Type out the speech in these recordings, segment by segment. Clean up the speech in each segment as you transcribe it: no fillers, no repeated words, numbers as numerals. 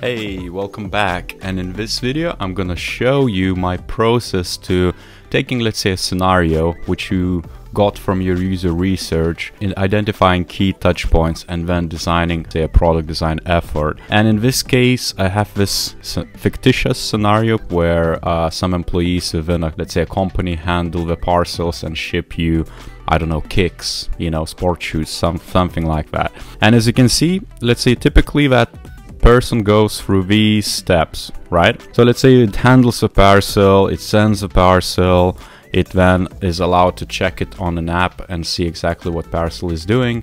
Hey, welcome back, and in this video I'm gonna show you my process to taking, let's say, a scenario which you got from your user research in identifying key touch points and then designing, say, a product design effort. And in this case, I have this fictitious scenario where some employees within, let's say, a company handle the parcels and ship you, I don't know, kicks, you know, sport shoes, something like that. And as you can see, let's say typically that person goes through these steps, right? So let's say it handles a parcel, it sends a parcel, it then is allowed to check it on an app and see exactly what parcel is doing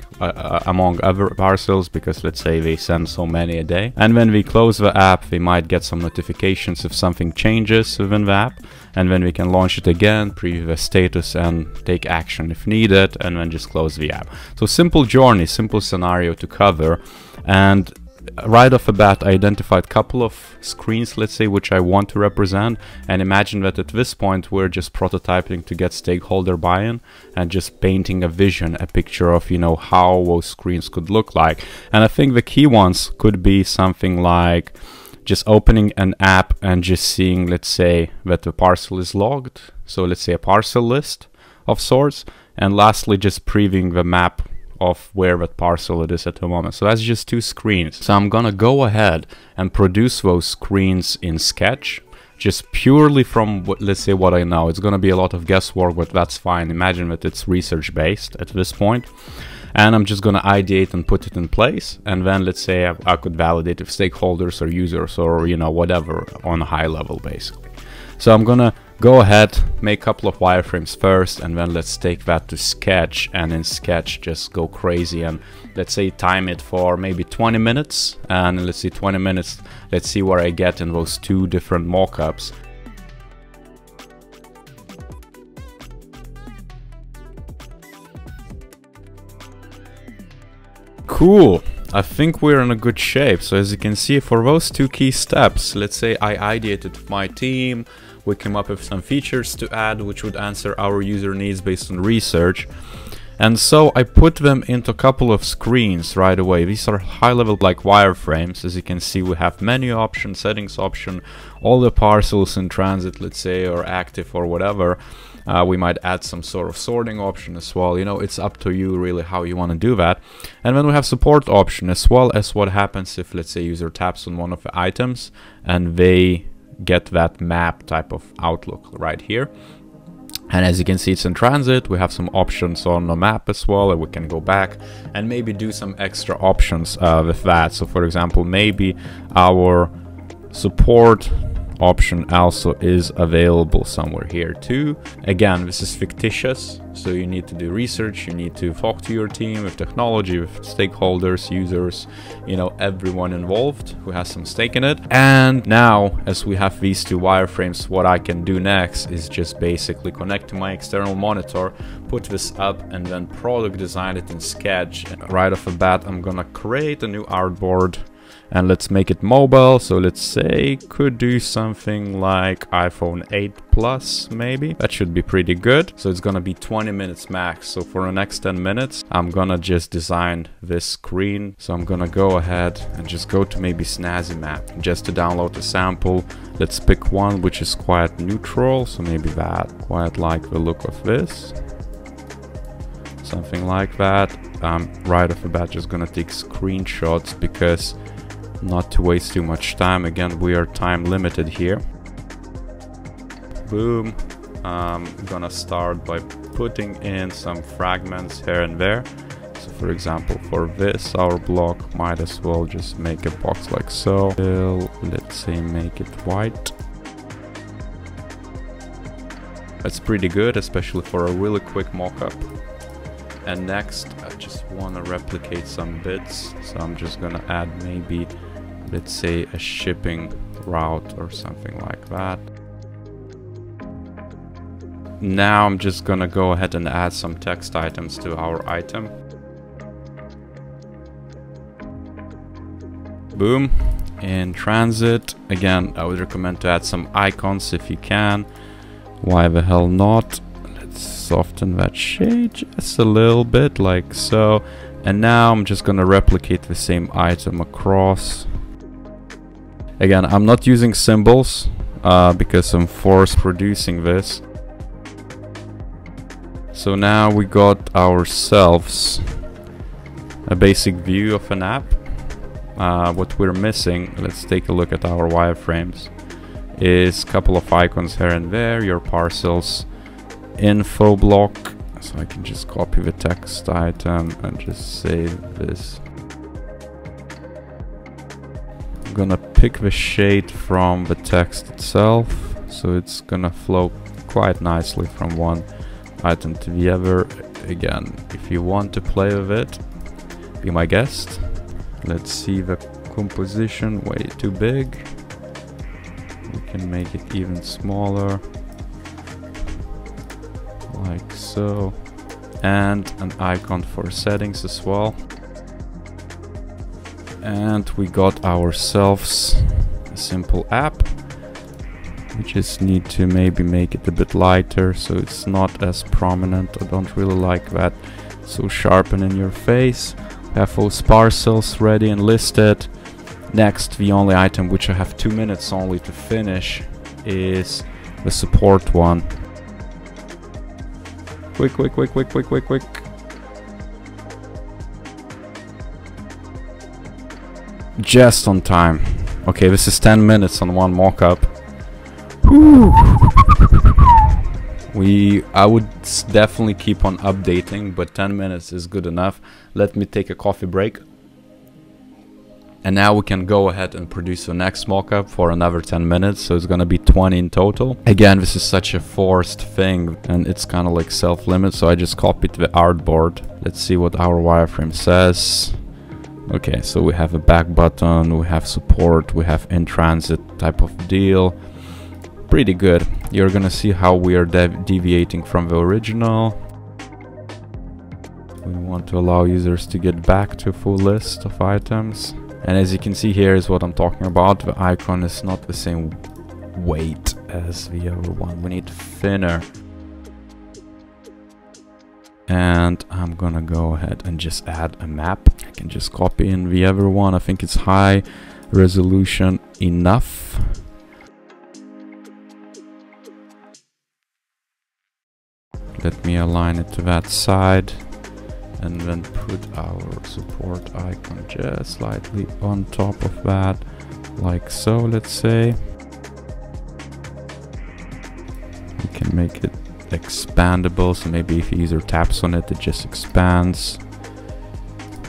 among other parcels, because let's say they send so many a day. And when we close the app, we might get some notifications if something changes within the app, and then we can launch it again, preview the status and take action if needed, and then just close the app. So simple journey, simple scenario to cover. And right off the bat, I identified a couple of screens, let's say, which I want to represent, and imagine that at this point we're just prototyping to get stakeholder buy-in and just painting a vision, a picture of, you know, how those screens could look like. And I think the key ones could be something like just opening an app and just seeing, let's say, that the parcel is logged, so let's say a parcel list of sorts, and lastly just previewing the map of where that parcel it is at the moment. So that's just two screens. So I'm gonna go ahead and produce those screens in Sketch, just purely from what, let's say, what I know. It's gonna be a lot of guesswork, but that's fine. Imagine that it's research based at this point. And I'm just gonna ideate and put it in place. And then let's say I could validate if stakeholders or users or, you know, whatever on a high level basically. So I'm gonna go ahead, make a couple of wireframes first, and then let's take that to Sketch, and in Sketch just go crazy and, let's say, time it for maybe 20 minutes, and let's see 20 minutes, let's see where I get in those two different mockups. Cool. I think we're in a good shape. So as you can see, for those two key steps, let's say I ideated with my team, we came up with some features to add which would answer our user needs based on research. And so I put them into a couple of screens right away. These are high level like wireframes. As you can see, we have menu option, settings option, all the parcels in transit, let's say, or active or whatever. We might add some sort of sorting option as well. You know, it's up to you really how you want to do that. And then we have support option, as well as what happens if, let's say, user taps on one of the items and they get that map type of outlook right here. And as you can see, it's in transit. We have some options on the map as well, and we can go back and maybe do some extra options with that. So for example, maybe our support option also is available somewhere here too. Again, this is fictitious, so you need to do research, you need to talk to your team, with technology, with stakeholders, users, you know, everyone involved who has some stake in it. And now, as we have these two wireframes, what I can do next is just basically connect to my external monitor, put this up, and then product design it in Sketch. Right off the bat, I'm gonna create a new artboard, and let's make it mobile. So let's say could do something like iPhone 8 plus maybe. That should be pretty good. So it's gonna be 20 minutes max. So for the next 10 minutes, I'm gonna just design this screen. So I'm gonna go ahead and just go to maybe Snazzy Map just to download a sample. Let's pick one which is quite neutral. So maybe that, quite like the look of this. Something like that. Right off the bat, just gonna take screenshots because not to waste too much time. Again, we are time limited here. Boom. I'm gonna start by putting in some fragments here and there. So for example, for this, our block might as well just make a box like so. Let's say make it white. That's pretty good, especially for a really quick mock-up. And next, I just wanna replicate some bits. So I'm just gonna add maybe, let's say, a shipping route or something like that. Now I'm just gonna go ahead and add some text items to our item. Boom. In transit, again, I would recommend to add some icons if you can. Why the hell not? let's soften that shade just a little bit, like so. And now I'm just gonna replicate the same item across. Again, I'm not using symbols because I'm force producing this. So now we got ourselves a basic view of an app. What we're missing, let's take a look at our wireframes, is a couple of icons here and there, your parcels info block. So I can just copy the text item and just save this. I'm gonna pick the shade from the text itself, so it's gonna flow quite nicely from one item to the other. Again, if you want to play with it, be my guest. Let's see the composition, way too big. We can make it even smaller, like so. And an icon for settings as well. And we got ourselves a simple app. We just need to maybe make it a bit lighter so it's not as prominent. I don't really like that so sharp and in your face. We have those parcels ready and listed. Next, the only item which I have 2 minutes only to finish is the support one. Quick. Just on time. Okay, this is 10 minutes on one mock-up. I would definitely keep on updating, but 10 minutes is good enough. Let me take a coffee break. And now we can go ahead and produce the next mock-up for another 10 minutes, so it's gonna be 20 in total. Again, this is such a forced thing, and it's kind of like self-limit, so I just copied the artboard. Let's see what our wireframe says. Okay, so we have a back button, we have support, we have in-transit type of deal. Pretty good. You're gonna see how we are deviating from the original. We want to allow users to get back to a full list of items. And as you can see, here is what I'm talking about. The icon is not the same weight as the other one. We need thinner. And I'm gonna go ahead and just add a map. I can just copy in the other one. I think it's high resolution enough. Let me align it to that side. And then put our support icon just slightly on top of that, like so, let's say. We can make it expandable, so maybe if the user taps on it, it just expands.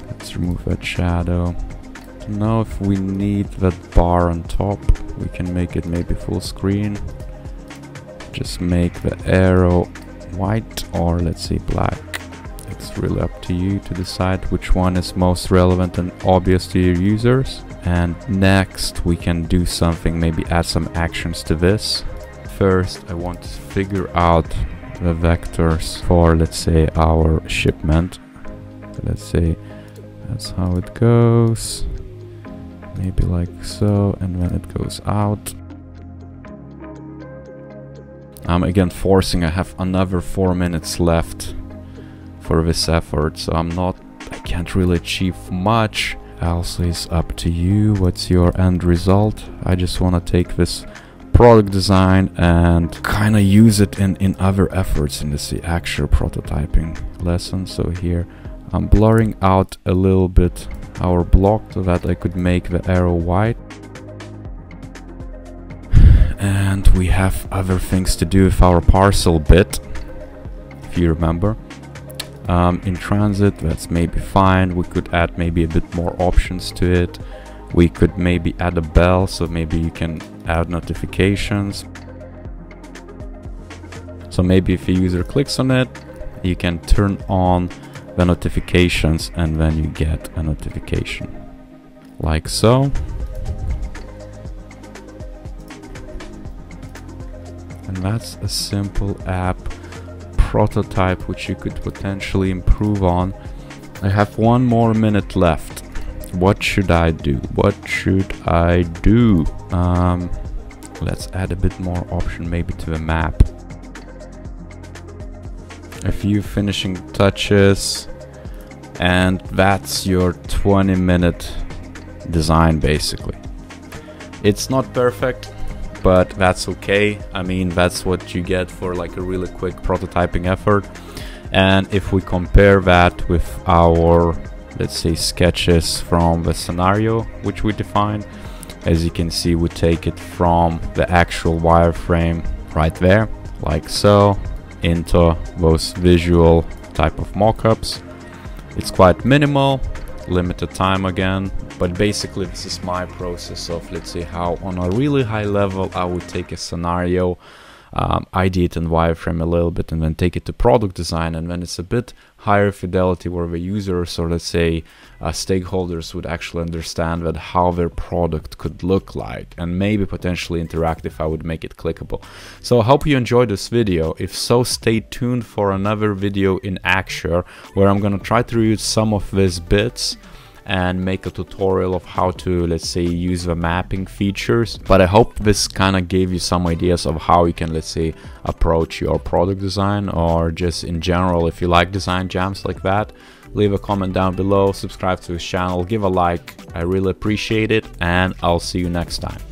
Let's remove that shadow. Now if we need that bar on top, we can make it maybe full screen. Just make the arrow white, or let's say black. It's really up to you to decide which one is most relevant and obvious to your users. And next we can do something, maybe add some actions to this. First, I want to figure out the vectors for, let's say, our shipment. Let's say that's how it goes, maybe like so, and then it goes out. I'm again forcing, I have another 4 minutes left for this effort, so I can't really achieve much. Also, it's up to you, what's your end result. I just want to take this product design and kind of use it in other efforts, in this actual prototyping lesson. So here I'm blurring out a little bit our block so that I could make the arrow white. And we have other things to do with our parcel bit, if you remember. In transit, that's maybe fine. We could add maybe a bit more options to it. We could maybe add a bell, so maybe you can add notifications. So maybe if a user clicks on it, you can turn on the notifications and then you get a notification, like so. And that's a simple app prototype which you could potentially improve on. I have 1 more minute left. What should I do? Let's add a bit more option maybe to the map. a few finishing touches, and that's your 20-minute design basically. It's not perfect, but that's okay. I mean, that's what you get for like a really quick prototyping effort. And if we compare that with our, let's say, sketches from the scenario which we defined, as you can see, we take it from the actual wireframe right there, like so, into those visual type of mock-ups. It's quite minimal, limited time again, but basically this is my process of, let's say, how on a really high level I would take a scenario, ideate in wireframe a little bit, and then take it to product design. And when it's a bit higher fidelity, where the users, or let's say stakeholders, would actually understand that how their product could look like, and maybe potentially interact if I would make it clickable. So I hope you enjoyed this video. If so, stay tuned for another video in Axure, where I'm gonna try to reuse some of these bits and make a tutorial of how to, let's say, use the mapping features. But I hope this kind of gave you some ideas of how you can, let's say, approach your product design, or just in general. If you like design jams like that, leave a comment down below, subscribe to this channel, give a like, I really appreciate it, and I'll see you next time.